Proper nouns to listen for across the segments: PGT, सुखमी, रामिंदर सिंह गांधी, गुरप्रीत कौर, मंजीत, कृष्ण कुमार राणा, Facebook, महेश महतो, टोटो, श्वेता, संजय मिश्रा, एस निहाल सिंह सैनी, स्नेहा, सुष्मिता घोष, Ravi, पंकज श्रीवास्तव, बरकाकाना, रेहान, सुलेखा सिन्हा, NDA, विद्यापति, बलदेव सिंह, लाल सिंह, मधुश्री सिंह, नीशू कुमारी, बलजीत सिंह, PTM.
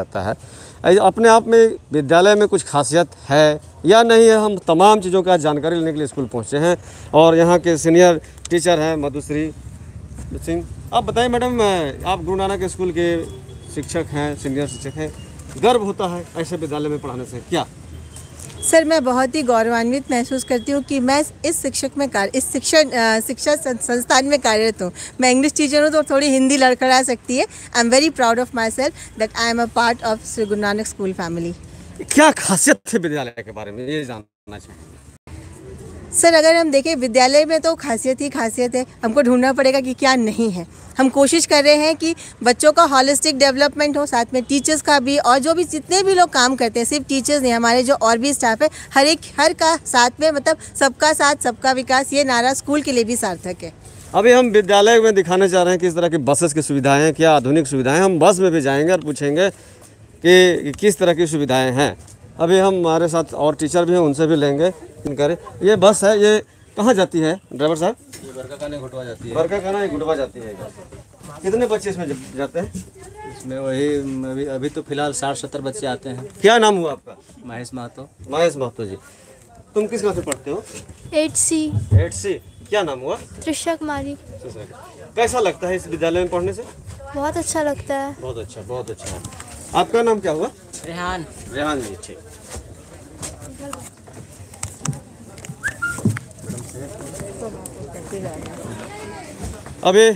जाता है। अपने आप में विद्यालय में कुछ खासियत है या नहीं है, हम तमाम चीज़ों का जानकारी लेने के लिए स्कूल पहुंचे हैं और यहाँ के सीनियर टीचर हैं मधुश्री सिंह। आप बताइए मैडम, आप गुरु नानक स्कूल के शिक्षक हैं, सीनियर शिक्षक हैं, गर्व होता है ऐसे विद्यालय में पढ़ाने से क्या? सर, मैं बहुत ही गौरवान्वित महसूस करती हूँ कि मैं इस शिक्षा संस्थान में कार्यरत हूँ। मैं इंग्लिश टीचर हूँ तो थोड़ी हिंदी लड़खड़ा सकती है। I am very proud of my self that I am a part of Shri Guru Nanak school family. क्या खासियत थी विद्यालय के बारे में, ये जानना चाहेंगे? सर, अगर हम देखें विद्यालय में तो खासियत ही खासियत है। हमको ढूंढना पड़ेगा कि क्या नहीं है। हम कोशिश कर रहे हैं कि बच्चों का हॉलिस्टिक डेवलपमेंट हो, साथ में टीचर्स का भी, और जो भी जितने भी लोग काम करते हैं, सिर्फ टीचर्स नहीं, हमारे जो और भी स्टाफ है, हर का साथ में, मतलब सबका साथ सबका विकास, ये नारा स्कूल के लिए भी सार्थक है। अभी हम विद्यालय में दिखाना चाह रहे हैं किस तरह की बसेस की सुविधाएँ हैं, क्या आधुनिक सुविधाएँ। हम बस में भी जाएँगे और पूछेंगे कि किस तरह की सुविधाएँ हैं। अभी हम हमारे साथ और टीचर भी हैं, उनसे भी लेंगे। ये बस है, ये कहाँ जाती है ड्राइवर साहब? ये बरकाकाना घुटवा जाती है। बरकाकाना घुटवा जाती है। कितने बच्चे इसमें जाते हैं? इसमें वही अभी तो फिलहाल 60-70 बच्चे आते हैं। क्या नाम हुआ आपका? महेश महतो। महेश महतो जी, तुम किस क्लास में पढ़ते हो? 8C। 8C। क्या नाम हुआ? त्रिशा कुमारी। कैसा लगता है इस विद्यालय में पढ़ने से? बहुत अच्छा लगता है। बहुत अच्छा, बहुत अच्छा। आपका नाम क्या हुआ? रेहान। रेहान जी, ठीक। अभी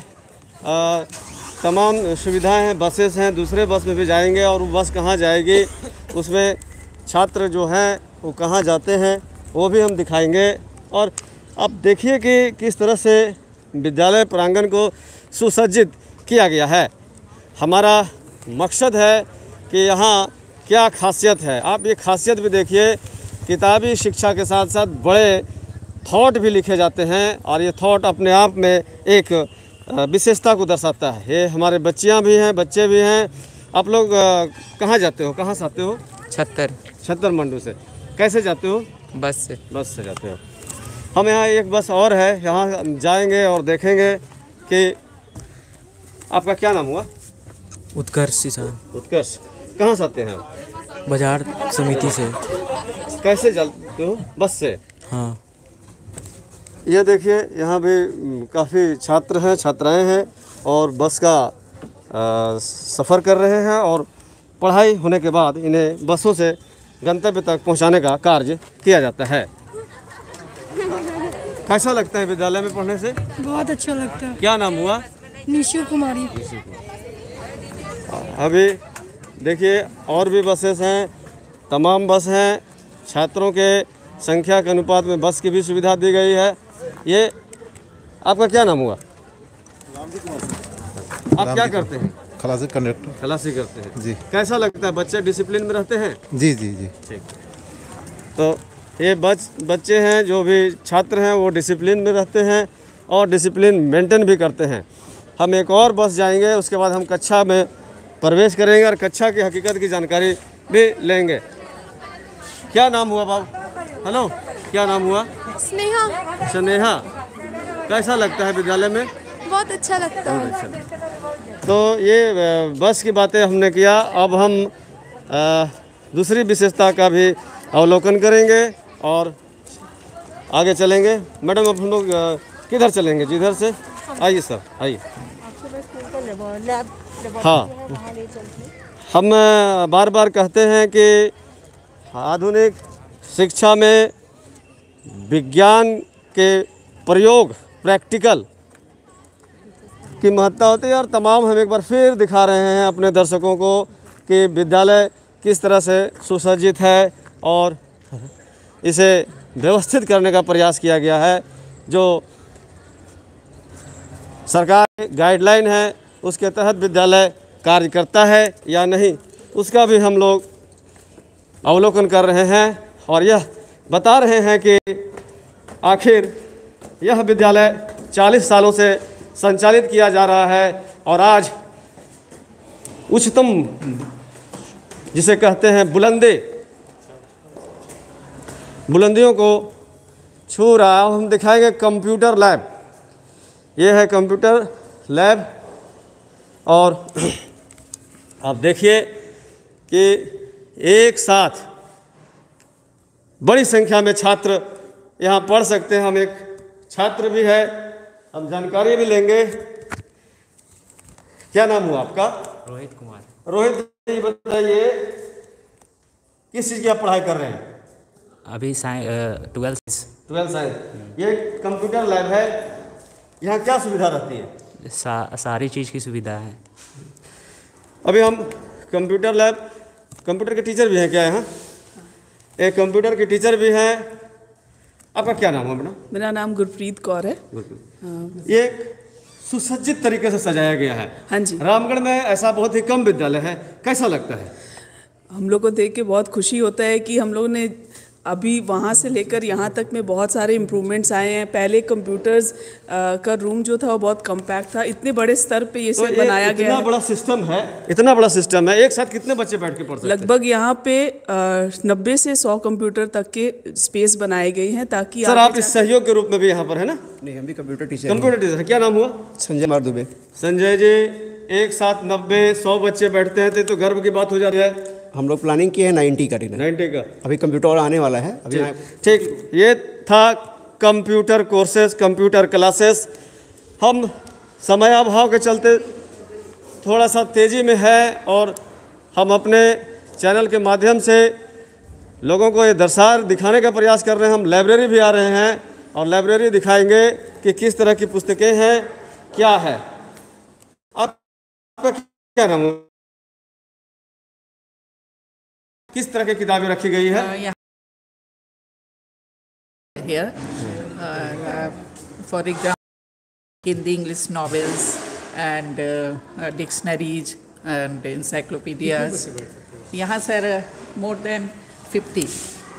तमाम सुविधाएं हैं, बसेस हैं, दूसरे बस में भी जाएंगे और वो बस कहाँ जाएगी, उसमें छात्र जो हैं वो कहाँ जाते हैं, वो भी हम दिखाएंगे। और आप देखिए कि किस तरह से विद्यालय प्रांगण को सुसज्जित किया गया है। हमारा मकसद है कि यहाँ क्या खासियत है। आप ये खासियत भी देखिए। किताबी शिक्षा के साथ साथ बड़े थॉट भी लिखे जाते हैं और ये थॉट अपने आप में एक विशेषता को दर्शाता है। ये हमारे बच्चियाँ भी हैं, बच्चे भी हैं। आप लोग कहाँ जाते हो, कहाँ से आते हो? छतरमंड से। कैसे जाते हो? बस से। बस से जाते हो। हम यहाँ एक बस और है, यहाँ जाएंगे और देखेंगे कि आपका क्या नाम हुआ? उत्कर्ष। उत्कर्ष। कहाँ से आते हैं आप? बाजार समिति से। कैसे जाते हो? बस से। हाँ। ये देखिए, यहाँ भी काफ़ी छात्र हैं, छात्राएं हैं और बस का सफ़र कर रहे हैं और पढ़ाई होने के बाद इन्हें बसों से गंतव्य तक पहुँचाने का कार्य किया जाता है। कैसा लगता है विद्यालय में पढ़ने से? बहुत अच्छा लगता है। क्या नाम हुआ? नीशू कुमारी। अभी देखिए और भी बसेस हैं, तमाम बस हैं। छात्रों के संख्या के अनुपात में बस की भी सुविधा दी गई है। ये आपका क्या नाम हुआ? आप क्या करते हैं? खलासी कंडक्टर। खलासी करते हैं जी। कैसा लगता है, बच्चे डिसिप्लिन में रहते हैं? जी जी जी, ठीक। तो ये बच्चे हैं, जो भी छात्र हैं, वो डिसिप्लिन में रहते हैं और डिसिप्लिन मेंटेन भी करते हैं। हम एक और बस जाएंगे, उसके बाद हम कक्षा में प्रवेश करेंगे और कक्षा की हकीकत की जानकारी भी लेंगे। क्या नाम हुआ बाबू? हेलो, क्या नाम हुआ? स्नेहा। स्नेहा, कैसा लगता है विद्यालय में? बहुत अच्छा लगता है। तो ये बस की बातें हमने किया। अब हम दूसरी विशेषता का भी अवलोकन करेंगे और आगे चलेंगे। मैडम, अब हम लोग किधर चलेंगे? जिधर से आइए सर, आइए। हाँ, हम बार बार कहते हैं कि आधुनिक शिक्षा में विज्ञान के प्रयोग, प्रैक्टिकल की महत्ता होती है और तमाम हम एक बार फिर दिखा रहे हैं अपने दर्शकों को कि विद्यालय किस तरह से सुसज्जित है और इसे व्यवस्थित करने का प्रयास किया गया है। जो सरकार की गाइडलाइन है उसके तहत विद्यालय कार्य करता है या नहीं, उसका भी हम लोग अवलोकन कर रहे हैं और यह बता रहे हैं कि आखिर यह विद्यालय 40 सालों से संचालित किया जा रहा है और आज उच्चतम, जिसे कहते हैं बुलंदियों को छू रहा। हम दिखाएंगे कंप्यूटर लैब। यह है कंप्यूटर लैब और आप देखिए कि एक साथ बड़ी संख्या में छात्र यहाँ पढ़ सकते हैं। हम एक छात्र भी है, हम जानकारी भी लेंगे। क्या नाम हुआ आपका? रोहित कुमार। रोहित, ये बताइए किस चीज़ की आप पढ़ाई कर रहे हैं? अभी ट्वेल्थ साइंस। ये कंप्यूटर लैब है, यहाँ क्या सुविधा रहती है? सारी चीज़ की सुविधा है। अभी हम कंप्यूटर लैब, कंप्यूटर के टीचर भी हैं क्या यहाँ? एक कंप्यूटर के टीचर भी हैं। आपका क्या नाम है मैडम? मेरा नाम गुरप्रीत कौर है। ये सुसज्जित तरीके से सजाया गया है। हाँ जी। रामगढ़ में ऐसा बहुत ही कम विद्यालय है, कैसा लगता है? हम लोग को देख के बहुत खुशी होता है कि हम लोग ने अभी वहाँ से लेकर यहाँ तक में बहुत सारे इम्प्रूवमेंट्स आए हैं। पहले कंप्यूटर्स का रूम जो था वो बहुत कम्पैक्ट था, इतने बड़े स्तर पे ये सब बनाया गया है। इतना बड़ा सिस्टम है, इतना बड़ा सिस्टम है, एक साथ कितने बच्चे बैठ के पढ़ सकते हैं? लगभग यहाँ पे 90 से 100 कंप्यूटर तक के स्पेस बनाए गए हैं ताकि सर आप इस सहयोग के रूप में भी यहाँ पर है ना? नहीं, हम भी कंप्यूटर टीचर। क्या नाम हुआ? संजय भारद्वाज। संजय जी, एक साथ 90-100 बच्चे बैठते हैं तो गर्व की बात हो जाती है। हम लोग प्लानिंग की है 90 का। अभी कंप्यूटर आने वाला है अभी। ठीक, ये था कंप्यूटर कोर्सेज, कंप्यूटर क्लासेस। हम समय अभाव के चलते थोड़ा सा तेज़ी में है और हम अपने चैनल के माध्यम से लोगों को ये दिखाने का प्रयास कर रहे हैं। हम लाइब्रेरी भी आ रहे हैं और लाइब्रेरी दिखाएंगे कि किस तरह की पुस्तकें हैं, क्या है। आपका क्या नाम? किस तरह की किताबें रखी गई है? For example Hindi English novels and dictionaries and encyclopedias. यहाँ सर मोर देन 50।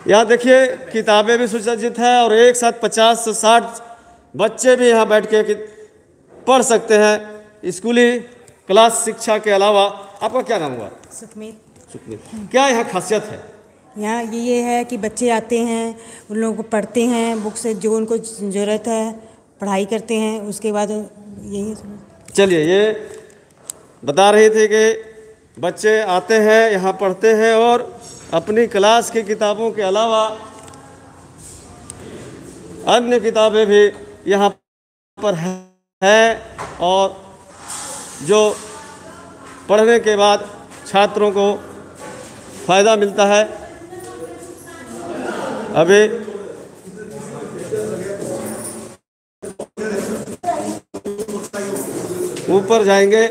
यहाँ देखिए किताबें भी सुसज्जित हैं और एक साथ 50 से 60 बच्चे भी यहाँ बैठ के पढ़ सकते हैं। स्कूली क्लास शिक्षा के अलावा आपका क्या नाम हुआ? सुखमी। क्या यहाँ खासियत है? यहाँ ये है कि बच्चे आते हैं, उन लोगों को पढ़ते हैं, बुक से जो उनको ज़रूरत है पढ़ाई करते हैं, उसके बाद यही। चलिए, ये बता रहे थे कि बच्चे आते हैं यहाँ पढ़ते हैं और अपनी क्लास की किताबों के अलावा अन्य किताबें भी यहाँ पर हैं और जो पढ़ने के बाद छात्रों को फायदा मिलता है। अभी ऊपर जाएंगे,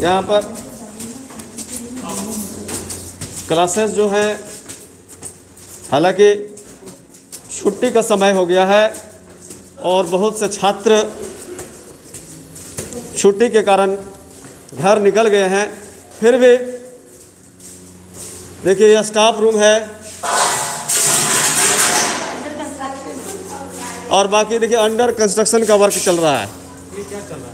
यहाँ पर क्लासेस जो है, हालांकि छुट्टी का समय हो गया है और बहुत से छात्र छुट्टी के कारण घर निकल गए हैं, फिर भी देखिए यह स्टाफ रूम है और बाकी देखिए अंडर कंस्ट्रक्शन का वर्क चल रहा है। ये क्या चल रहा है?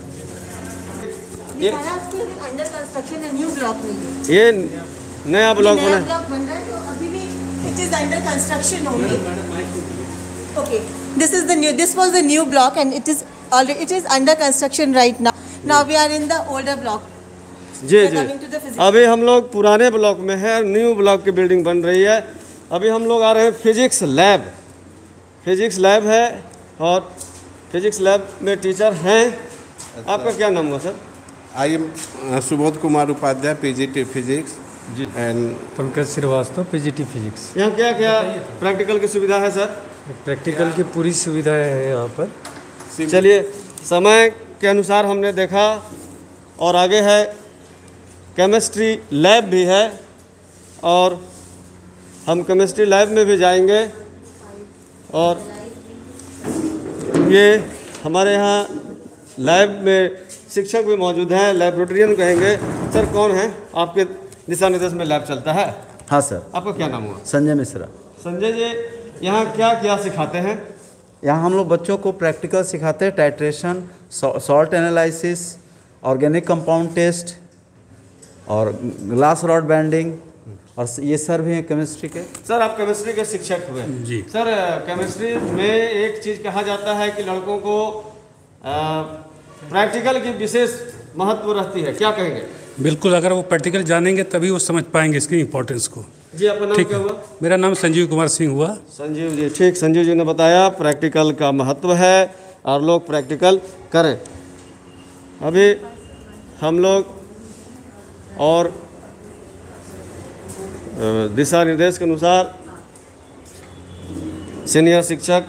अंडर कंस्ट्रक्शन है, न्यू ब्लॉक में ये नया ब्लॉक बना है तो अभी भी इट इज अंडर कंस्ट्रक्शन होगी। Okay, this was the new block and it is under construction right now. We are in the older block. जी जी, अभी हम लोग पुराने ब्लॉक में है, न्यू ब्लॉक की बिल्डिंग बन रही है। अभी हम लोग आ रहे हैं फिजिक्स लैब। फिजिक्स लैब है और फिजिक्स लैब में टीचर हैं। अच्छा। आपका क्या नाम हुआ sir? I am Subodh Kumar Upadhyay, PGT physics जी, and पंकज श्रीवास्तव, PGT physics. यहाँ क्या क्या प्रैक्टिकल की सुविधा है सर? प्रैक्टिकल की पूरी सुविधा है यहाँ पर। चलिए, समय के अनुसार हमने देखा और आगे है केमिस्ट्री लैब भी है और हम केमिस्ट्री लैब में भी जाएंगे। और ये हमारे यहाँ लैब में शिक्षक भी मौजूद हैं, लाइब्रेरियन कहेंगे। सर कौन है? आपके दिशा निर्देश में लैब चलता है? हाँ सर। आपका क्या नाम हुआ? संजय मिश्रा। संजय जी, यहाँ क्या क्या सिखाते हैं? यहाँ हम लोग बच्चों को प्रैक्टिकल सिखाते हैं, titration, salt analysis, organic compound test और ग्लास रॉड बैंडिंग। और ये सर भी हैं केमिस्ट्री के। सर आप केमिस्ट्री के शिक्षक हुए जी। सर केमिस्ट्री में एक चीज़ कहा जाता है कि लड़कों को प्रैक्टिकल की विशेष महत्व रहती है, क्या कहेंगे? बिल्कुल, अगर वो प्रैक्टिकल जानेंगे तभी वो समझ पाएंगे इसकी इम्पोर्टेंस को। जी आपका नाम क्या हुआ? मेरा नाम संजीव कुमार सिंह हुआ। संजीव जी, ठीक, संजीव जी ने बताया प्रैक्टिकल का महत्व है और लोग प्रैक्टिकल करें। अभी हम लोग और दिशा निर्देश के अनुसार सीनियर शिक्षक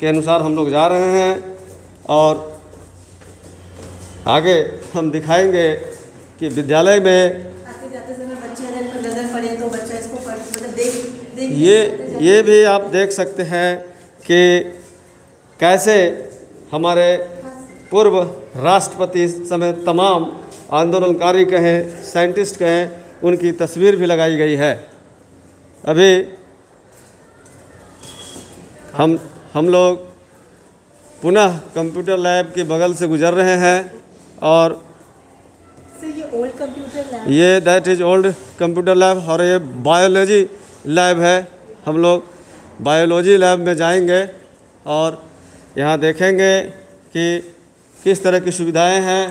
के अनुसार हम लोग जा रहे हैं और आगे हम दिखाएंगे कि विद्यालय में ये भी आप देख सकते हैं कि कैसे हमारे पूर्व राष्ट्रपति समेत तमाम आंदोलनकारी कहें, साइंटिस्ट कहें, उनकी तस्वीर भी लगाई गई है। अभी हम लोग पुनः कंप्यूटर लैब के बगल से गुजर रहे हैं और ये that is old computer lab और ये बायोलॉजी लैब है। हम लोग बायोलॉजी लैब में जाएंगे और यहाँ देखेंगे कि किस तरह की सुविधाएं हैं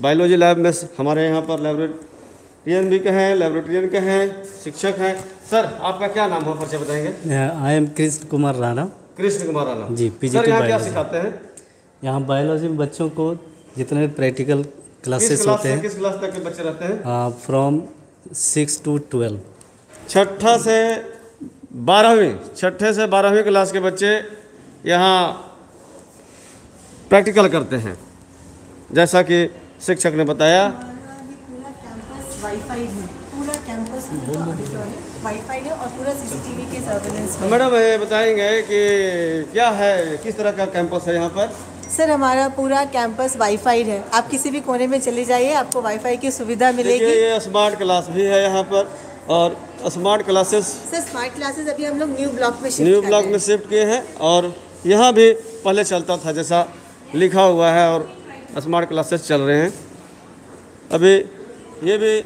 बायोलॉजी लैब में। हमारे यहाँ पर लाइब्रेरियन भी कहें, लाइब्रेरियन कहें, शिक्षक हैं। सर आपका क्या नाम हो, परिचय बताएंगे? I am कृष्ण कुमार राणा। कृष्ण कुमार राणा ji, PG. Sir यहाँ क्या सिखाते हैं? यहाँ बायोलॉजी में बच्चों को जितने प्रैक्टिकल क्लासेस होते हैं। किस क्लास तक के बच्चे रहते हैं? From 6 to 12। छठा से 12वीं, छठे से 12वीं क्लास के बच्चे यहाँ प्रैक्टिकल करते हैं। जैसा कि शिक्षक ने बताया पूरा कैंपस वाईफाई है, पूरा कैंपस वाईफाई है और पूरा सीसीटीवी के सर्वेलेंस है। मैडम ये बताएंगे कि क्या है, किस तरह का कैंपस है यहाँ पर? सर हमारा पूरा कैंपस वाईफाई है, आप किसी भी कोने में चले जाइए आपको वाईफाई की सुविधा मिलेगी। ये स्मार्ट क्लास भी है यहाँ पर और smart classes. Sir smart classes अभी हम लोग न्यू ब्लॉक में शिफ्ट किए हैं और यहाँ भी पहले चलता था जैसा लिखा हुआ है और स्मार्ट क्लासेस चल रहे हैं। अभी ये भी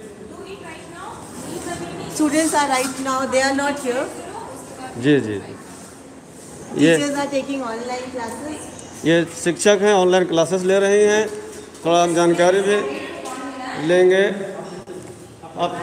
students are right now they are not here. जी जी, ये teachers are taking online classes. ये शिक्षक हैं, ऑनलाइन क्लासेस ले रहे हैं। थोड़ा जानकारी भी लेंगे। अब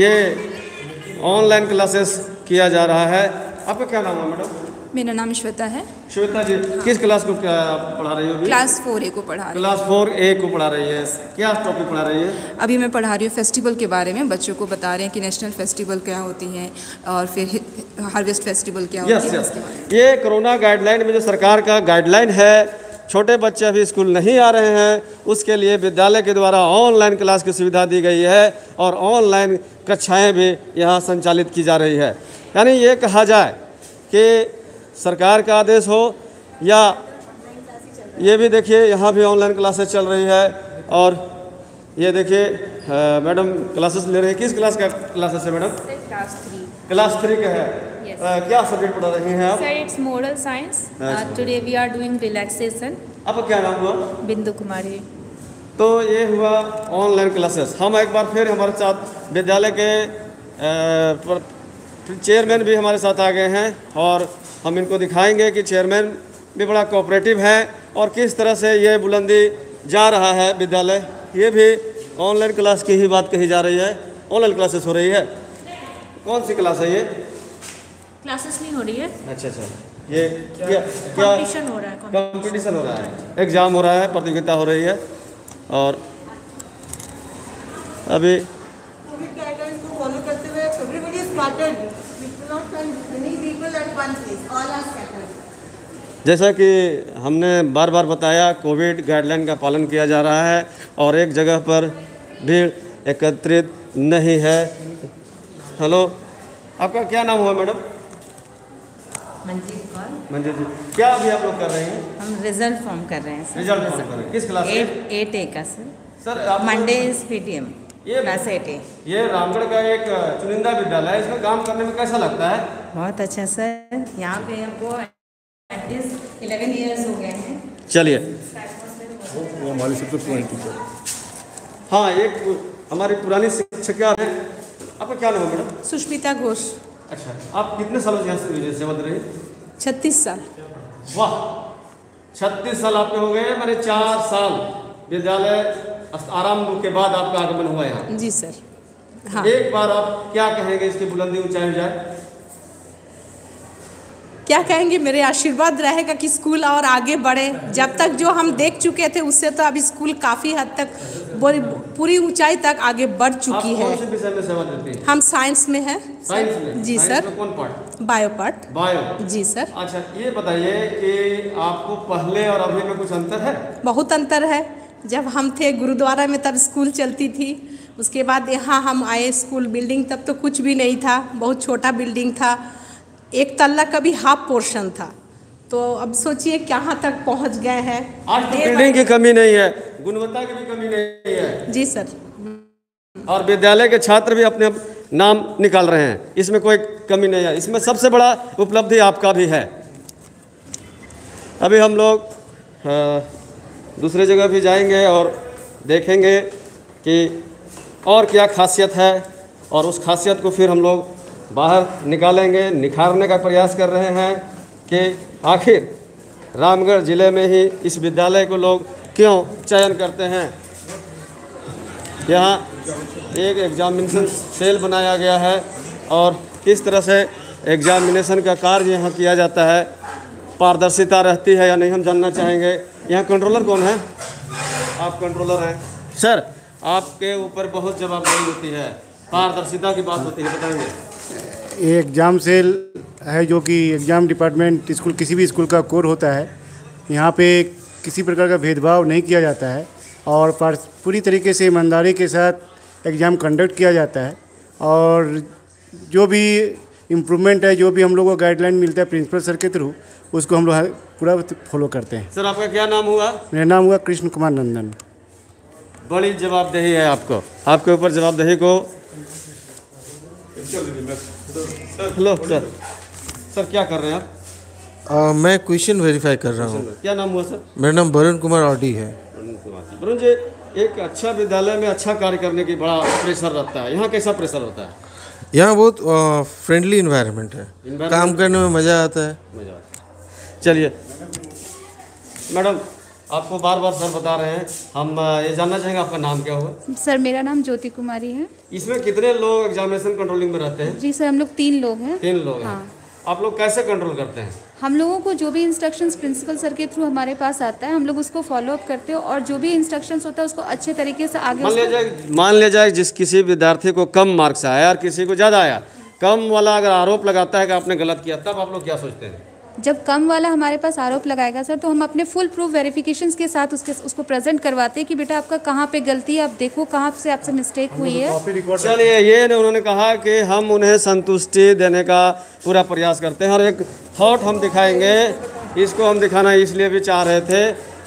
ये ऑनलाइन क्लासेस किया जा रहा है। आपका क्या नाम है मैडम? मेरा नाम श्वेता है। श्वेता जी, किस क्लास को पढ़ा रही हो? क्लास 4A को पढ़ा रही हूँ। क्लास 4A को पढ़ा रही है। क्या टॉपिक पढ़ा रही है? अभी मैं पढ़ा रही हूँ फेस्टिवल के बारे में। बच्चों को बता रहे हैं कि नेशनल फेस्टिवल क्या होती है और फिर हार्वेस्ट फेस्टिवल क्या होती है। ये कोरोना गाइडलाइन में जो सरकार का गाइडलाइन है, छोटे बच्चे अभी स्कूल नहीं आ रहे हैं, उसके लिए विद्यालय के द्वारा ऑनलाइन क्लास की सुविधा दी गई है और ऑनलाइन कक्षाएँ भी यहाँ संचालित की जा रही है। यानी ये कहा जाए कि सरकार का आदेश हो या ये भी देखिए यहाँ भी ऑनलाइन क्लासेस चल रही है। और ये देखिए मैडम क्लासेस ले रहे हैं। किस क्लास का क्लासेस है मैडम? क्लास 3। क्लास 3 का है। क्या सब्जेक्ट पढ़ा रही हैं आप? Sir it's moral science, today we are doing relaxation. आपका क्या नाम हुआ? बिंदु कुमारी। तो ये हुआ ऑनलाइन क्लासेस। हम एक बार फिर हमारे साथ विद्यालय के चेयरमैन भी हमारे साथ आ गए हैं और हम इनको दिखाएंगे कि चेयरमैन भी बड़ा कोऑपरेटिव है और किस तरह से ये बुलंदी जा रहा है विद्यालय। ये भी ऑनलाइन क्लास की ही बात कही जा रही है, ऑनलाइन क्लासेस हो रही है। कौन सी क्लास है ये? क्लासेस नहीं हो रही है। अच्छा, ये क्या कंपटीशन हो रहा है? कंपटीशन हो रहा है, एग्ज़ाम हो रहा है, प्रतियोगिता हो रही है। और अभी जैसा कि हमने बार बार बताया, कोविड गाइडलाइन का पालन किया जा रहा है और एक जगह पर भीड़ एकत्रित नहीं है। हेलो, आपका क्या नाम हुआ मैडम? मंजीत। मंजीत जी, क्या अभी आप लोग कर रहे हैं? हम रिजल्ट फॉर्म कर रहे हैं। रिजल्ट फॉर्म कर रहे हैं। किस क्लास में? 8A का सर। Monday is PTM। ये रामगढ़ का एक चुनिंदा विद्यालय है, इसमें काम करने में कैसा लगता है? बहुत अच्छा सर, यहाँ पे हमको 11 इयर्स हो गए हैं। चलिए, हाँ एक हमारी पुरानी शिक्षिका है। आपका क्या नाम है मैडम? सुष्मिता घोष। अच्छा, आप कितने सालों से यहाँ से सेवा दे रहे हैं? 36 साल। वाह, 36 साल आपके हो गए। मैंने 4 साल विद्यालय आराम के बाद आपका आगमन हुआ यहाँ। जी सर। हाँ। एक बार आप क्या कहेंगे, इसकी बुलंदी ऊंचाई जाए, क्या कहेंगे? मेरे आशीर्वाद रहेगा कि स्कूल और आगे बढ़े, जब तक जो हम देख चुके थे उससे तो अब स्कूल काफ़ी हद तक पूरी ऊंचाई तक आगे बढ़ चुकी है। हम साइंस में हैं। साइंस में? जी सर। कौन पार्ट? Bio part. बायो। जी सर। अच्छा, ये बताइए कि आपको पहले और अभी में कुछ अंतर है? बहुत अंतर है। जब हम थे गुरुद्वारा में तब स्कूल चलती थी, उसके बाद यहाँ हम आए, स्कूल बिल्डिंग तब तो कुछ भी नहीं था, बहुत छोटा बिल्डिंग था, एक तल्ला का भी हाफ पोर्शन था, तो अब सोचिए कहाँ तक पहुँच गए हैं। आज तो बिल्डिंग की कमी नहीं है, गुणवत्ता की भी कमी नहीं है। जी सर। और विद्यालय के छात्र भी अपने नाम निकाल रहे हैं, इसमें कोई कमी नहीं है, इसमें सबसे बड़ा उपलब्धि आपका भी है। अभी हम लोग दूसरे जगह भी जाएंगे और देखेंगे कि और क्या खासियत है, और उस खासियत को फिर हम लोग बाहर निकालेंगे, निखारने का प्रयास कर रहे हैं कि आखिर रामगढ़ ज़िले में ही इस विद्यालय को लोग क्यों चयन करते हैं। यहाँ एक एग्जामिनेशन सेल बनाया गया है और किस तरह से एग्जामिनेशन का कार्य यहाँ किया जाता है, पारदर्शिता रहती है या नहीं, हम जानना चाहेंगे। यहाँ कंट्रोलर कौन है? आप कंट्रोलर हैं सर, आपके ऊपर बहुत जवाबदारी होती है, पारदर्शिता की बात होती है, बताएंगे। ये एग्ज़ाम सेल है जो कि एग्ज़ाम डिपार्टमेंट स्कूल, किसी भी स्कूल का कोर होता है, यहाँ पे किसी प्रकार का भेदभाव नहीं किया जाता है और पूरी तरीके से ईमानदारी के साथ एग्ज़ाम कंडक्ट किया जाता है। और जो भी इम्प्रूवमेंट है, जो भी हम लोग को गाइडलाइन मिलता है प्रिंसिपल सर के थ्रू, उसको हम लोग पूरा फॉलो करते हैं। सर, आपका क्या नाम हुआ? मेरा नाम हुआ कृष्ण कुमार नंदन। बड़ी जवाबदेही है आपको, आपके ऊपर जवाबदेही को। हेलो सर, सर क्या कर रहे हैं आप? मैं क्वेश्चन वेरीफाई कर रहा हूँ। क्या नाम हुआ सर? मेरा नाम वरुण कुमार ऑडी है। वरुण जी, एक अच्छा विद्यालय में अच्छा कार्य करने की बड़ा प्रेशर रहता है, यहाँ कैसा प्रेशर होता है? यहाँ बहुत फ्रेंडली इन्वायरमेंट है, काम करने में मज़ा आता है। चलिए मैडम, आपको बार बार सर बता रहे हैं, हम ये जानना चाहेंगे आपका नाम क्या होगा? सर, मेरा नाम ज्योति कुमारी है। इसमें कितने लोग एग्जामिनेशन कंट्रोलिंग में रहते हैं? जी सर, हम लोग 3 लोग हैं। 3 लोग हैं। हाँ। आप लोग कैसे कंट्रोल करते हैं? हम लोगों को जो भी इंस्ट्रक्शंस प्रिंसिपल सर के थ्रू हमारे पास आता है, हम लोग उसको फॉलोअप करते हैं और जो भी इंस्ट्रक्शंस होता है उसको अच्छे तरीके से आगे। मान लिया जाए जिस किसी विद्यार्थी को कम मार्क्स आया और किसी को ज़्यादा आया, कम वाला अगर आरोप लगाता है कि आपने गलत किया, तब आप लोग क्या सोचते हैं? जब कम वाला हमारे पास आरोप लगाएगा सर, तो हम अपने फुल प्रूफ वेरिफिकेशंस के साथ उसको प्रेजेंट करवाते हैं कि बेटा आपका कहाँ पे गलती है, आप देखो कहाँ से आपसे मिस्टेक हुई है। चलिए, ये उन्होंने कहा कि हम उन्हें संतुष्टि देने का पूरा प्रयास करते हैं और एक थॉट हम दिखाएंगे, इसको हम दिखाना इसलिए भी चाह रहे थे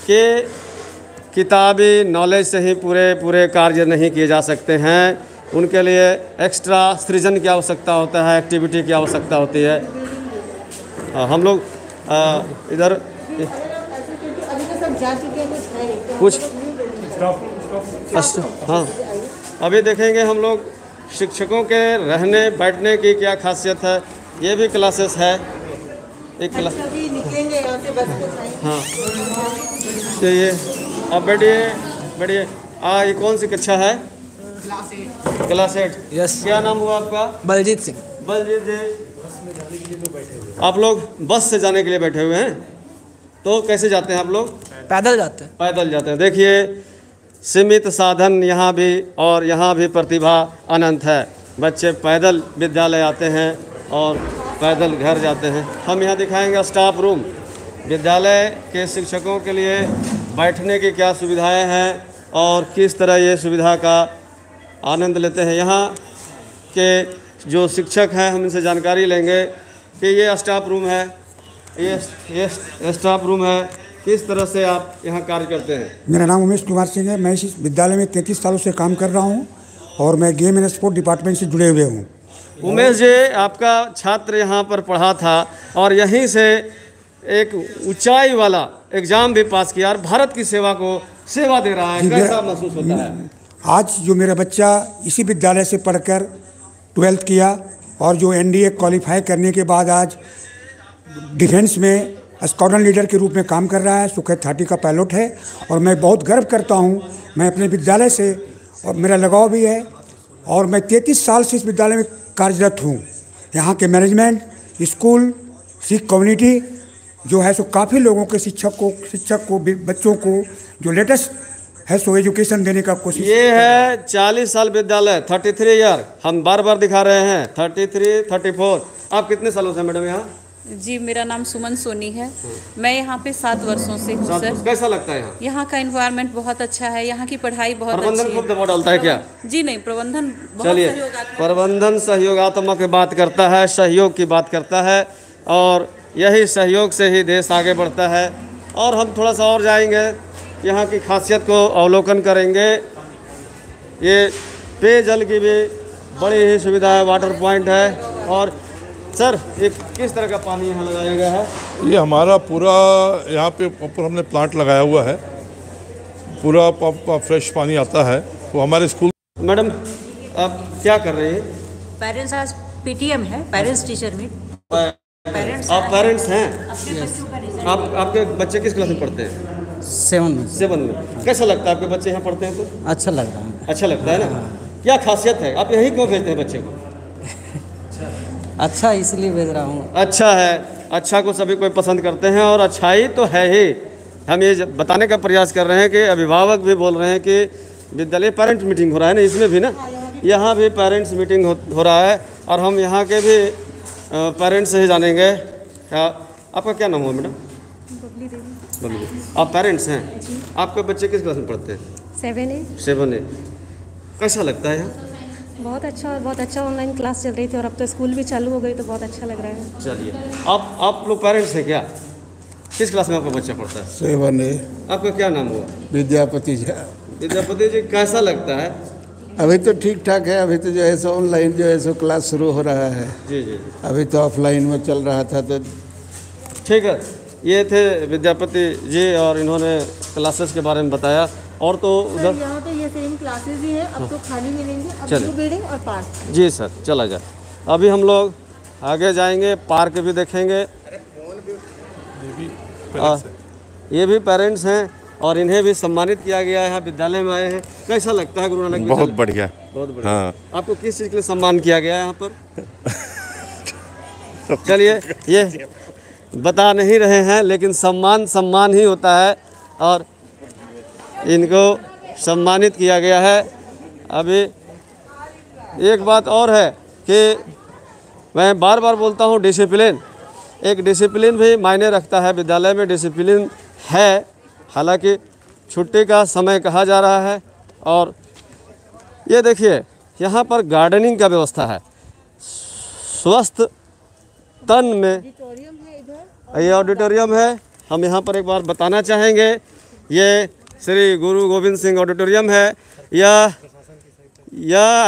कि किताबी नॉलेज से ही पूरे कार्य नहीं किए जा सकते हैं, उनके लिए एक्स्ट्रा सृजन की आवश्यकता होता है, एक्टिविटी की आवश्यकता होती है। हम लोग इधर कुछ हाँ अभी देखेंगे, हम लोग शिक्षकों के रहने बैठने की क्या खासियत है। ये भी क्लासेस है, एक क्लास। हाँ, चलिए आप बैठिए। ये कौन सी कक्षा है? क्लास 8। यस। क्या नाम हुआ आपका? बलजीत सिंह। बलजीत जी, आप लोग बस से जाने के लिए बैठे हुए हैं, तो कैसे जाते हैं आप लोग? पैदल जाते हैं। पैदल जाते हैं। देखिए, सीमित साधन यहाँ भी और यहाँ भी प्रतिभा अनंत है। बच्चे पैदल विद्यालय आते हैं और पैदल घर जाते हैं। हम यहाँ दिखाएंगे स्टाफ रूम, विद्यालय के शिक्षकों के लिए बैठने की क्या सुविधाएं हैं और किस तरह ये सुविधा का आनंद लेते हैं। यहाँ के जो शिक्षक हैं, हम इनसे जानकारी लेंगे कि ये स्टाफ रूम है, ये स्टाफ रूम है, किस तरह से आप यहाँ कार्य करते हैं। मेरा नाम उमेश कुमार सिंह है। मैं इस विद्यालय में 33 सालों से काम कर रहा हूँ और मैं गेम एंड स्पोर्ट डिपार्टमेंट से जुड़े हुए हूँ। उमेश जी, आपका छात्र यहाँ पर पढ़ा था और यहीं से एक ऊंचाई वाला एग्ज़ाम भी पास किया और भारत की सेवा को सेवा दे रहा है, कैसा महसूस होता है? आज जो मेरा बच्चा इसी विद्यालय से पढ़कर 12th किया और जो NDA क्वालिफाई करने के बाद आज डिफेंस में स्क्वाड्रन लीडर के रूप में काम कर रहा है। सुखेत थाटी का पायलट है और मैं बहुत गर्व करता हूँ। मैं अपने विद्यालय से और मेरा लगाव भी है और मैं 33 साल से इस विद्यालय में कार्यरत हूँ। यहाँ के मैनेजमेंट, स्कूल, सिख कम्युनिटी जो है सो काफ़ी लोगों के शिक्षक को बच्चों को जो लेटेस्ट है सो एजुकेशन देने का कोशिश। ये है 40 साल विद्यालय, 33 ईयर हम बार बार दिखा रहे हैं, 33, 34। आप कितने सालों से मैडम यहाँ? जी, मेरा नाम सुमन सोनी है, मैं यहाँ पे 7 वर्षों से हूँ सर। कैसा लगता है यहाँ? यहाँ का एनवायरनमेंट बहुत अच्छा है, यहाँ की पढ़ाई बहुत अच्छी है। प्रबंधन बहुत डालता है क्या? जी नहीं, प्रबंधन बहुत सहयोगात्मक। प्रबंधन सहयोगात्मक की बात करता है, सहयोग की बात करता है और यही सहयोग से ही देश आगे बढ़ता है। और हम थोड़ा सा और जाएंगे, यहाँ की खासियत को अवलोकन करेंगे। ये पेयजल की भी बड़ी ही सुविधा है, वाटर पॉइंट है। और सर, ये किस तरह का पानी यहाँ लगाया गया है? ये हमारा पूरा यहाँ पे प्रॉपर हमने प्लांट लगाया हुआ है, पूरा फ्रेश पानी आता है वो हमारे स्कूल। मैडम आप क्या कर रहे हैं? पेरेंट्स आज पीटीएम है, पेरेंट्स टीचर मीट। आप पेरेंट्स हैं? आप आपके बच्चे किस क्लास में पढ़ते हैं? 7 में। कैसा लगता है आपके बच्चे यहाँ पढ़ते हैं तो? अच्छा लगता है। अच्छा लगता है ना? क्या खासियत है? आप यहीं क्यों भेजते हैं बच्चे को? अच्छा, इसलिए भेज रहा हूँ। अच्छा है, अच्छा को सभी कोई पसंद करते हैं और अच्छाई तो है ही। हम ये बताने का प्रयास कर रहे हैं कि अभिभावक भी बोल रहे हैं कि विद्यालय पेरेंट्स मीटिंग हो रहा है ना, इसमें भी ना, यहाँ भी पेरेंट्स मीटिंग हो रहा है। और हम यहाँ के भी पेरेंट्स से ही जानेंगे। आपका क्या नाम हुआ मैडम? आप पेरेंट्स हैं? आपके बच्चे किस क्लास में पढ़ते हैं? 7A। कैसा लगता है यहाँ? बहुत अच्छा। और बहुत अच्छा ऑनलाइन क्लास चल रही थी और अब तो स्कूल भी चालू हो गई तो बहुत अच्छा लग रहा है। चलिए, आप लोग पेरेंट्स हैं क्या? किस क्लास में आपका बच्चा पढ़ता है? 7A। आपका क्या नाम हुआ? विद्यापति जी। विद्यापति जी, कैसा लगता है? अभी तो ठीक ठाक है, अभी तो जो है सो ऑनलाइन जो है सो क्लास शुरू हो रहा है। जी जी, अभी तो ऑफलाइन में चल रहा था तो ठीक है। ये थे विद्यापति जी और इन्होंने क्लासेस के बारे में बताया। और तो उधर यहाँ तो ये सेम क्लासेस ही है। अब तो खाने मिलेंगे, अब तो बिल्डिंग और पार्क। जी सर, चला जाए। अभी हम लोग आगे जाएंगे, पार्क भी देखेंगे। ये भी पेरेंट्स हैं और इन्हें भी सम्मानित किया गया है, विद्यालय में आए हैं। कैसा लगता है गुरु नानक? बहुत बढ़िया, बहुत बढ़िया। आपको किस चीज़ के लिए सम्मान किया गया है यहाँ पर? चलिए, ये बता नहीं रहे हैं लेकिन सम्मान ही होता है और इनको सम्मानित किया गया है। अभी एक बात और है कि मैं बार बार बोलता हूँ, डिसिप्लिन, एक डिसिप्लिन भी मायने रखता है। विद्यालय में डिसिप्लिन है, हालांकि छुट्टी का समय कहा जा रहा है। और ये देखिए, यहाँ पर गार्डनिंग का व्यवस्था है, स्वस्थ तन में। ये ऑडिटोरियम है, हम यहाँ पर एक बार बताना चाहेंगे, ये श्री गुरु गोविंद सिंह ऑडिटोरियम है। यह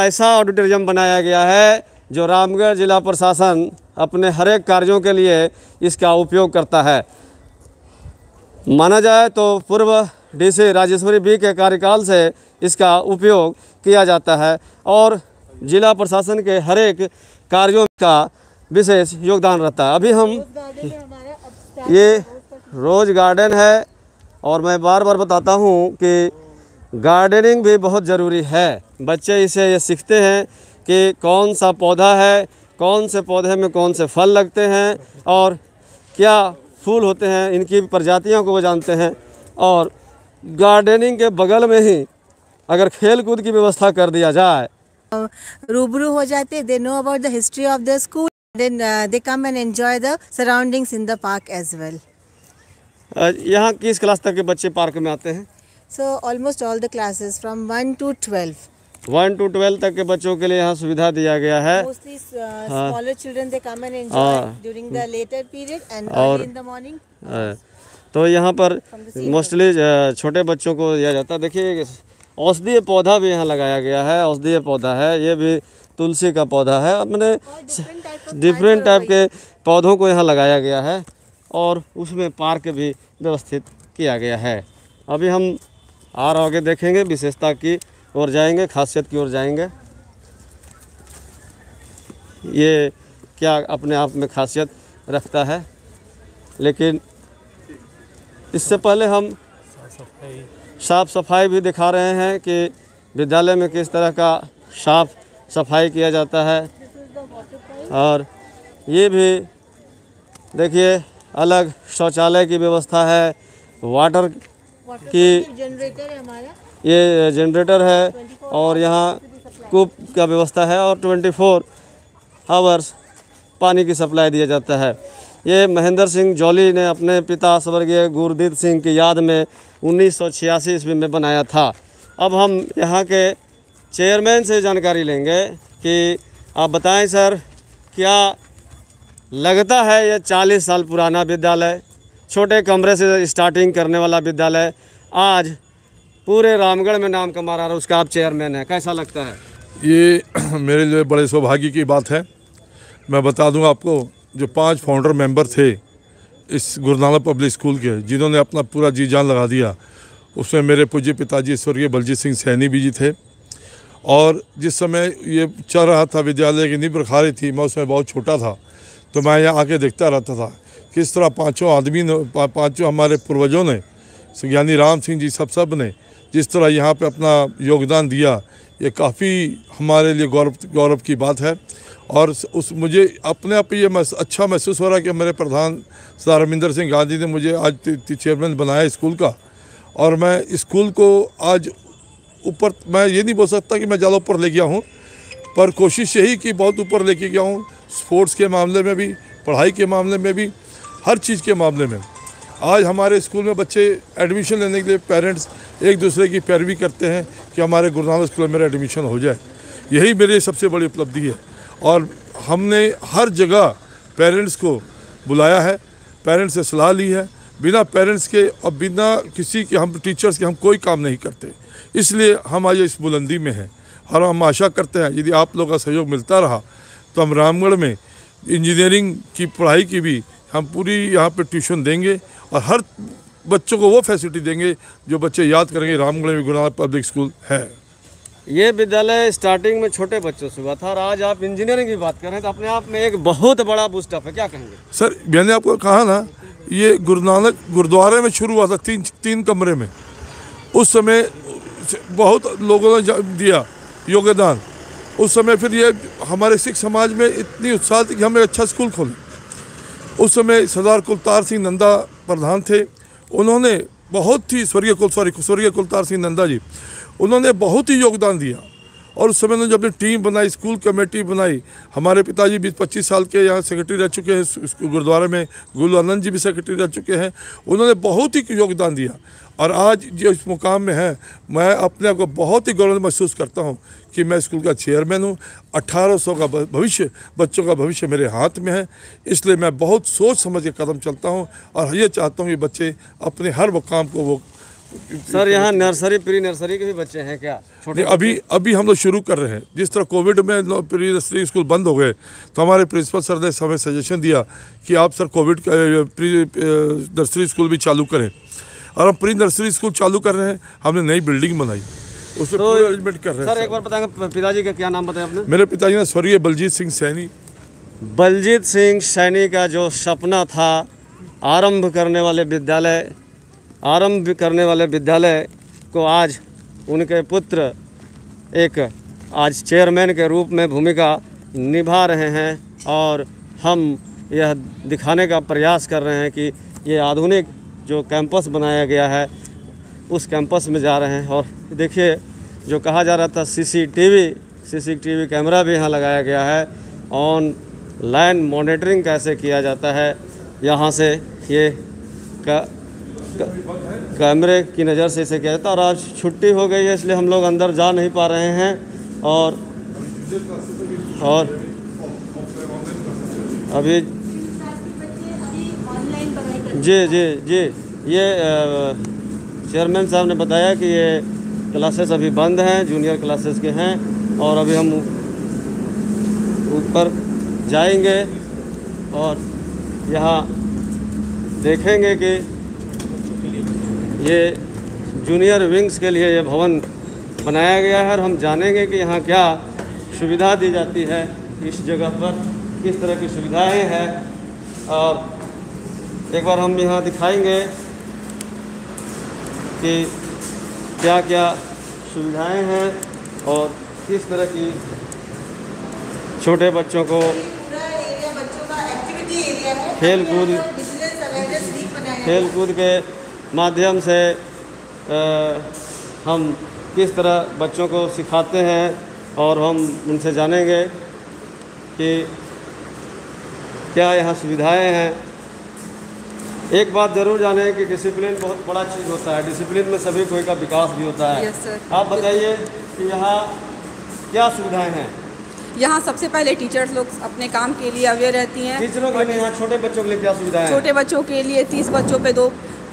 ऐसा ऑडिटोरियम बनाया गया है जो रामगढ़ जिला प्रशासन अपने हर एक कार्यों के लिए इसका उपयोग करता है। माना जाए तो पूर्व डीसी राजेश्वरी बी के कार्यकाल से इसका उपयोग किया जाता है और जिला प्रशासन के हर एक कार्यों का विशेष योगदान रहता है। अभी हम ये रोज गार्डन है और मैं बार बार बताता हूँ कि गार्डनिंग भी बहुत ज़रूरी है। बच्चे इसे ये सीखते हैं कि कौन सा पौधा है, कौन से पौधे में कौन से फल लगते हैं और क्या फूल होते हैं, इनकी प्रजातियों को वो जानते हैं। और गार्डनिंग के बगल में ही अगर खेल कूद की व्यवस्था कर दिया जाए, रूबरू हो जाते, they know about the history of the school, then they come and enjoy the surroundings in the park as well. यहाँ किस क्लास तक के बच्चे पार्क में आते हैं? So almost all the classes from 1 to 12। 1 to 12 तक के बच्चों के लिए यहाँ सुविधा दिया गया है। Mostly smaller children, they come and enjoy during the later period and early in the morning. तो यहाँ पर मोस्टली छोटे बच्चों को दिया जाता है। देखिए, औषधीय पौधा भी यहाँ लगाया गया है, औषधीय पौधा है, ये भी तुलसी का पौधा है। मैंने डिफरेंट टाइप के पौधों को यहाँ लगाया गया है और उसमें पार्क भी व्यवस्थित किया गया है। अभी हम और आगे देखेंगे, विशेषता की ओर जाएंगे, खासियत की ओर जाएंगे। ये क्या अपने आप में खासियत रखता है, लेकिन इससे पहले हम साफ सफाई भी दिखा रहे हैं कि विद्यालय में किस तरह का साफ सफाई किया जाता है। और ये भी देखिए अलग शौचालय की व्यवस्था है, वाटर की जनरेटर है हमारा, ये जनरेटर है और यहाँ कूप का व्यवस्था है और 24 आवर्स पानी की सप्लाई दिया जाता है। ये महेंद्र सिंह जौली ने अपने पिता स्वर्गीय गुरदीप सिंह की याद में 1986 ईस्वी में बनाया था। अब हम यहाँ के चेयरमैन से जानकारी लेंगे कि आप बताएं सर, क्या लगता है यह 40 साल पुराना विद्यालय, छोटे कमरे से स्टार्टिंग करने वाला विद्यालय आज पूरे रामगढ़ में नाम कमा रहा है, उसका आप चेयरमैन हैं, कैसा लगता है? ये मेरे लिए बड़े सौभाग्य की बात है। मैं बता दूं आपको, जो 5 फाउंडर मेंबर थे इस गुरु नानक पब्लिक स्कूल के, जिन्होंने अपना पूरा जी जान लगा दिया, उसमें मेरे पूज्य पिताजी स्वर्गीय बलजीत सिंह सैनी भी जी थे। और जिस समय ये चल रहा था, विद्यालय की नींव रखा रही थी, मैं उसमें बहुत छोटा था, तो मैं यहाँ आके देखता रहता था किस तरह पाँचों हमारे पूर्वजों ने, यानी राम सिंह जी सब ने जिस तरह यहाँ पे अपना योगदान दिया, ये काफ़ी हमारे लिए गौरव की बात है। और उस मुझे अपने आप ये अच्छा महसूस हो रहा है कि मेरे प्रधान सर रामिंदर सिंह गांधी ने मुझे आज चेयरमैन बनाया स्कूल का, और मैं स्कूल को आज ऊपर, मैं ये नहीं बोल सकता कि मैं ज़्यादा ऊपर ले गया हूँ, पर कोशिश यही कि बहुत ऊपर लेके गया हूँ, स्पोर्ट्स के मामले में भी, पढ़ाई के मामले में भी, हर चीज़ के मामले में। आज हमारे स्कूल में बच्चे एडमिशन लेने के लिए पेरेंट्स एक दूसरे की पैरवी करते हैं कि हमारे गुरु नानक स्कूल में मेरा एडमिशन हो जाए, यही मेरी सबसे बड़ी उपलब्धि है। और हमने हर जगह पेरेंट्स को बुलाया है, पेरेंट्स से सलाह ली है, बिना पेरेंट्स के और बिना किसी के, हम टीचर्स के हम कोई काम नहीं करते, इसलिए हम आज इस बुलंदी में हैं। और हम आशा करते हैं यदि आप लोगों का सहयोग मिलता रहा तो हम रामगढ़ में इंजीनियरिंग की पढ़ाई की भी हम पूरी यहाँ पे ट्यूशन देंगे और हर बच्चों को वो फैसिलिटी देंगे जो बच्चे याद करेंगे रामगढ़ में गुरु नानक पब्लिक स्कूल है। ये विद्यालय स्टार्टिंग में छोटे बच्चों से हुआ था और आज आप इंजीनियरिंग की बात करें तो अपने आप में एक बहुत बड़ा बूस्टअप है, क्या कहेंगे सर? मैंने आपको कहा ना, ये गुरु नानक गुरुद्वारे में शुरू हुआ था, तीन कमरे में। उस समय बहुत लोगों ने दिया योगदान, उस समय फिर ये हमारे सिख समाज में इतनी उत्साह थी कि हमें अच्छा स्कूल खोलें। उस समय सरदार कुल्तार सिंह नंदा प्रधान थे, उन्होंने बहुत ही स्वर्गीय कुल्तार सिंह नंदा जी, उन्होंने बहुत ही योगदान दिया। और उस समय उन्होंने जब टीम बनाई, स्कूल कमेटी बनाई, हमारे पिताजी 20-25 साल के यहाँ सेक्रेटरी रह चुके हैं गुरुद्वारे में, गुरु आनंद जी भी सेक्रेटरी रह चुके हैं, उन्होंने बहुत ही योगदान दिया। और आज जो इस मुकाम में है, मैं अपने आप को बहुत ही गौरव महसूस करता हूँ कि मैं स्कूल का चेयरमैन हूँ। 1800 का भविष्य, बच्चों का भविष्य मेरे हाथ में है, इसलिए मैं बहुत सोच समझ के कदम चलता हूँ और ये चाहता हूँ कि बच्चे अपने हर मुकाम को वो। सर यहाँ नर्सरी, प्री नर्सरी के भी बच्चे हैं क्या? छोटे अभी हम लोग शुरू कर रहे हैं। जिस तरह कोविड में प्री नर्सरी स्कूल बंद हो गए तो हमारे प्रिंसिपल सर ने हमें सजेशन दिया कि आप सर कोविड का प्री नर्सरी स्कूल भी चालू करें, और हम प्री नर्सरी स्कूल चालू कर रहे हैं। हमने नई बिल्डिंग बनाई, उसमें पूरा अरेंजमेंट कर रहे हैं। सर एक बार बताएंगे पिताजी का क्या नाम बताया आपने? मेरे पिताजी ने स्वर्गीय बलजीत सिंह सैनी। बलजीत सिंह सैनी का जो सपना था आरंभ करने वाले विद्यालय को आज उनके पुत्र एक आज चेयरमैन के रूप में भूमिका निभा रहे हैं, और हम यह दिखाने का प्रयास कर रहे हैं कि ये आधुनिक जो कैंपस बनाया गया है उस कैंपस में जा रहे हैं। और देखिए जो कहा जा रहा था, सीसीटीवी कैमरा भी यहाँ लगाया गया है, ऑनलाइन मॉनिटरिंग कैसे किया जाता है यहाँ से, ये कैमरे की नज़र से इसे कहता है। और आज छुट्टी हो गई है इसलिए हम लोग अंदर जा नहीं पा रहे हैं, और अभी जी ये चेयरमैन साहब ने बताया कि ये क्लासेस अभी बंद हैं, जूनियर क्लासेस के हैं, और अभी हम ऊपर जाएंगे और यहाँ देखेंगे कि ये जूनियर विंग्स के लिए ये भवन बनाया गया है, और हम जानेंगे कि यहाँ क्या सुविधा दी जाती है, इस जगह पर किस तरह की सुविधाएं हैं। और एक बार हम यहाँ दिखाएंगे कि क्या क्या सुविधाएं हैं और किस तरह की छोटे बच्चों को खेल कूद के माध्यम से हम किस तरह बच्चों को सिखाते हैं और हम उनसे जानेंगे कि क्या यहाँ सुविधाएं हैं। एक बात ज़रूर जाने कि डिसिप्लिन बहुत बड़ा चीज़ होता है, डिसिप्लिन में सभी कोई का विकास भी होता है। yes, आप बताइए कि यहाँ क्या सुविधाएं हैं। यहाँ सबसे पहले टीचर्स लोग अपने काम के लिए अवेयर रहती हैं। टीचरों के लिए यहाँ छोटे बच्चों के लिए क्या सुविधाएं हैं? छोटे बच्चों के लिए 30 बच्चों पे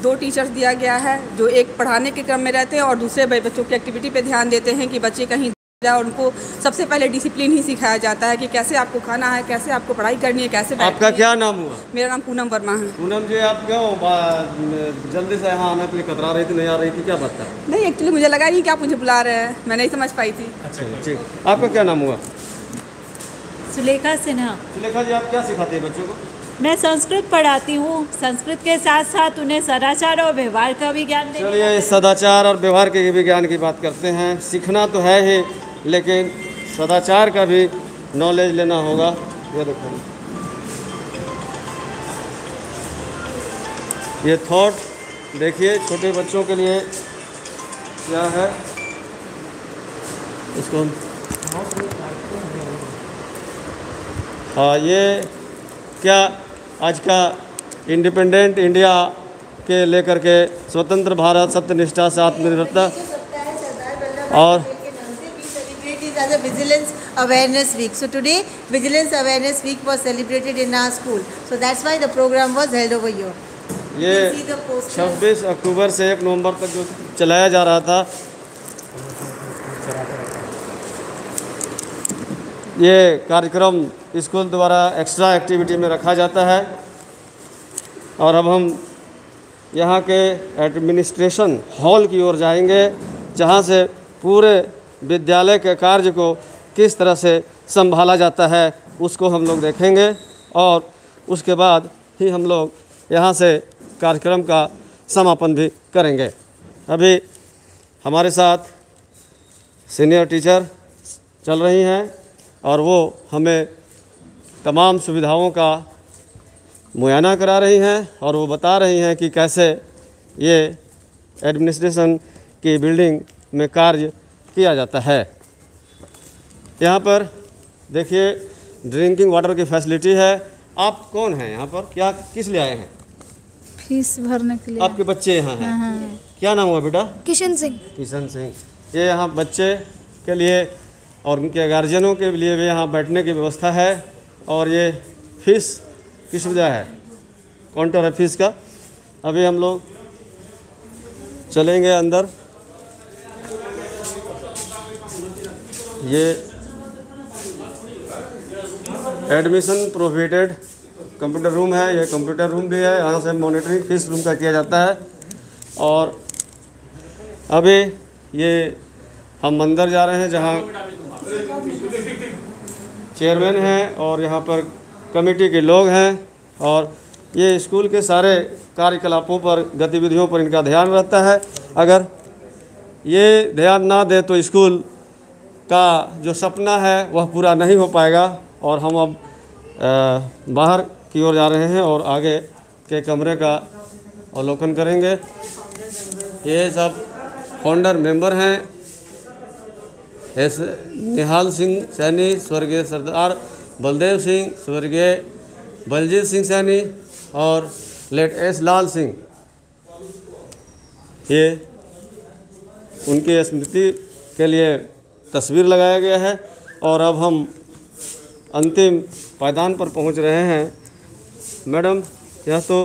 दो टीचर्स दिया गया है, जो एक पढ़ाने के क्रम में रहते हैं और दूसरे बच्चों की एक्टिविटी पर ध्यान देते हैं कि बच्चे कहीं और उनको सबसे पहले डिसिप्लिन ही सिखाया जाता है कि कैसे आपको खाना है, कैसे आपको पढ़ाई करनी है, कैसे। आपका क्या नाम हुआ? मेरा नाम पूनम वर्मा है। पूनम जी, आप क्यों जल्दी से यहाँ आने के लिए कतरा रही थी, नहीं आ रही थी, क्या बात है? नहीं, एक्चुअली मुझे लगा नहीं कि आप मुझे बुला रहे हैं, मैं नहीं समझ पाई थी। अच्छा ठीक, आपका क्या नाम हुआ? सुलेखा सिन्हा। सुलेखा जी, आप क्या सिखाते हैं बच्चों को? मैं संस्कृत पढ़ाती हूँ, संस्कृत के साथ साथ उन्हें सदाचार और व्यवहार का भी ज्ञान। चलिए, सदाचार और व्यवहार के भी ज्ञान की बात करते हैं। सीखना तो है ही, लेकिन सदाचार का भी नॉलेज लेना होगा। ये देखो, ये थॉट देखिए छोटे बच्चों के लिए क्या है, इसको हाँ, ये क्या आज का इंडिपेंडेंट इंडिया के लेकर के स्वतंत्र भारत, सत्यनिष्ठा से आत्मनिर्भरता और as a vigilance awareness week. So today vigilance awareness week was celebrated in our school, so that's why the program was held over here. ये 26 अक्टूबर से 1 नवंबर तक जो चलाया जा रहा था, ये कार्यक्रम स्कूल द्वारा एक्स्ट्रा एक्टिविटी में रखा जाता है। और अब हम यहाँ के एडमिनिस्ट्रेशन हॉल की ओर जाएंगे, जहाँ से पूरे विद्यालय के कार्य को किस तरह से संभाला जाता है उसको हम लोग देखेंगे और उसके बाद ही हम लोग यहाँ से कार्यक्रम का समापन भी करेंगे। अभी हमारे साथ सीनियर टीचर चल रही हैं और वो हमें तमाम सुविधाओं का मुआयना करा रही हैं और वो बता रही हैं कि कैसे ये एडमिनिस्ट्रेशन की बिल्डिंग में कार्य किया जाता है। यहाँ पर देखिए ड्रिंकिंग वाटर की फैसिलिटी है। आप कौन हैं यहाँ पर, क्या किस लिए आए हैं? फीस भरने के लिए। आपके बच्चे यहाँ हैं? हाँ। क्या नाम हुआ बेटा? किशन सिंह। किशन सिंह। ये यहाँ बच्चे के लिए और उनके गार्जियनों के लिए भी यहाँ बैठने की व्यवस्था है और ये फीस की सुविधा है, काउंटर है फीस का। अभी हम लोग चलेंगे अंदर। ये एडमिशन प्रोवाइडेड कंप्यूटर रूम है, ये कंप्यूटर रूम भी है, यहाँ से मॉनिटरिंग फीस रूम का किया जाता है। और अभी ये हम अंदर जा रहे हैं जहाँ चेयरमैन हैं और यहाँ पर कमेटी के लोग हैं और ये स्कूल के सारे कार्यकलापों पर, गतिविधियों पर इनका ध्यान रहता है। अगर ये ध्यान ना दे तो स्कूल का जो सपना है वह पूरा नहीं हो पाएगा। और हम अब बाहर की ओर जा रहे हैं और आगे के कमरे का अवलोकन करेंगे। ये सब फाउंडर मेंबर हैं, एस निहाल सिंह सैनी, स्वर्गीय सरदार बलदेव सिंह, स्वर्गीय बलजीत सिंह सैनी और लेट एस लाल सिंह। ये उनकी स्मृति के लिए तस्वीर लगाया गया है। और अब हम अंतिम पायदान पर पहुंच रहे हैं। मैडम, यह तो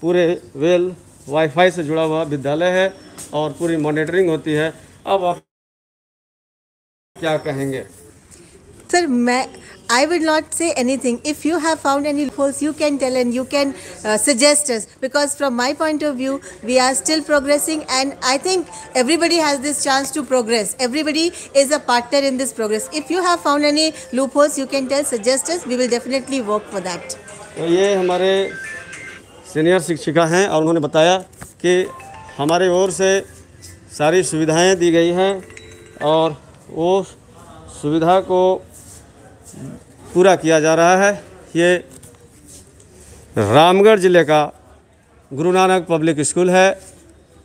पूरे वेल वाईफाई से जुड़ा हुआ विद्यालय है और पूरी मॉनिटरिंग होती है, अब आप क्या कहेंगे? Sir, I will not say anything. If you have found any loopholes, you can tell and you can suggest us. Because from my point of view, we are still progressing, and I think everybody has this chance to progress. Everybody is a partner in this progress. If you have found any loopholes, you can tell, suggest us. We will definitely work for that. ये हमारे senior शिक्षिका हैं और उन्होंने बताया कि हमारे ओर से सारी सुविधाएं दी गई हैं और वो सुविधा को पूरा किया जा रहा है। ये रामगढ़ ज़िले का गुरु नानक पब्लिक स्कूल है,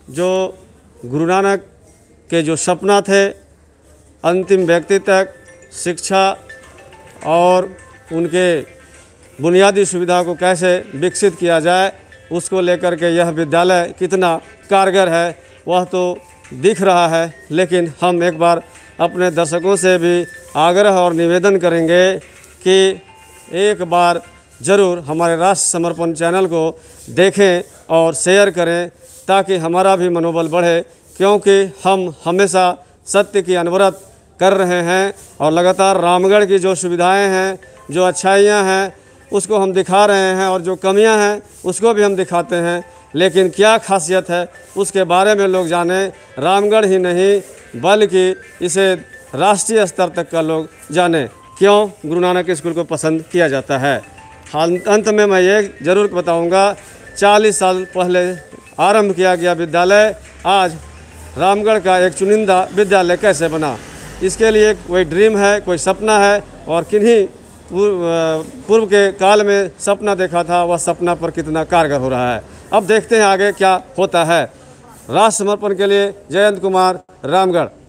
जो गुरु नानक के जो सपना थे अंतिम व्यक्ति तक शिक्षा और उनके बुनियादी सुविधा को कैसे विकसित किया जाए, उसको लेकर के यह विद्यालय कितना कारगर है वह तो दिख रहा है। लेकिन हम एक बार अपने दर्शकों से भी आग्रह और निवेदन करेंगे कि एक बार ज़रूर हमारे राष्ट्र समर्पण चैनल को देखें और शेयर करें, ताकि हमारा भी मनोबल बढ़े, क्योंकि हम हमेशा सत्य की अनवरत कर रहे हैं और लगातार रामगढ़ की जो सुविधाएं हैं, जो अच्छाइयां हैं, उसको हम दिखा रहे हैं और जो कमियां हैं उसको भी हम दिखाते हैं। लेकिन क्या खासियत है उसके बारे में लोग जाने, रामगढ़ ही नहीं बल्कि इसे राष्ट्रीय स्तर तक का लोग जाने क्यों गुरु नानक स्कूल को पसंद किया जाता है। अंत में मैं ये ज़रूर बताऊंगा, 40 साल पहले आरंभ किया गया विद्यालय आज रामगढ़ का एक चुनिंदा विद्यालय कैसे बना, इसके लिए कोई ड्रीम है, कोई सपना है और किन्हीं पूर्व के काल में सपना देखा था, वह सपना पर कितना कारगर हो रहा है। अब देखते हैं आगे क्या होता है। राष्ट्र समर्पण के लिए जयंत कुमार, रामगढ़।